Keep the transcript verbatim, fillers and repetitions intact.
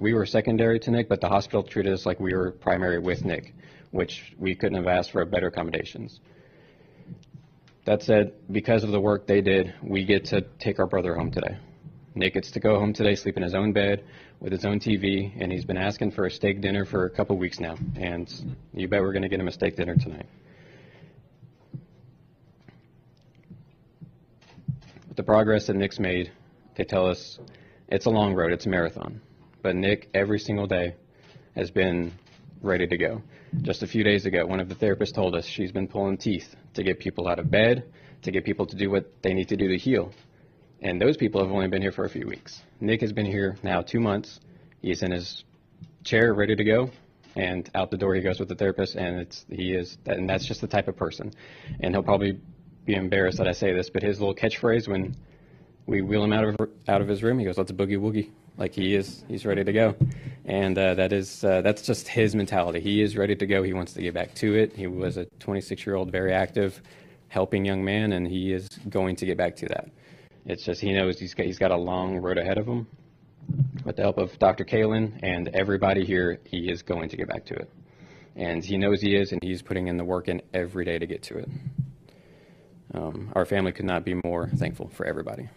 we were secondary to Nick, but the hospital treated us like we were primary with Nick, which we couldn't have asked for better accommodations. That said, because of the work they did, we get to take our brother home today. Nick gets to go home today, sleep in his own bed with his own T V, and he's been asking for a steak dinner for a couple weeks now, and you bet we're going to get him a steak dinner tonight. With the progress that Nick's made, they tell us it's a long road, it's a marathon, but Nick every single day has been ready to go. Just a few days ago, one of the therapists told us she's been pulling teeth to get people out of bed, to get people to do what they need to do to heal. And those people have only been here for a few weeks. Nick has been here now two months. He's in his chair ready to go, and out the door he goes with the therapist, and it's he is and that's just the type of person. And he'll probably be embarrassed that I say this, but his little catchphrase when we wheel him out of out of his room, he goes, "Let's boogie woogie." Like he is, he's ready to go. And uh, that is uh, that's just his mentality. He is ready to go. He wants to get back to it. He was a twenty-six-year-old, very active, helping young man, and he is going to get back to that. It's just he knows he's got, he's got a long road ahead of him. With the help of Doctor Kalin and everybody here, he is going to get back to it. And he knows he is, and he's putting in the work in every day to get to it. Um, our family could not be more thankful for everybody.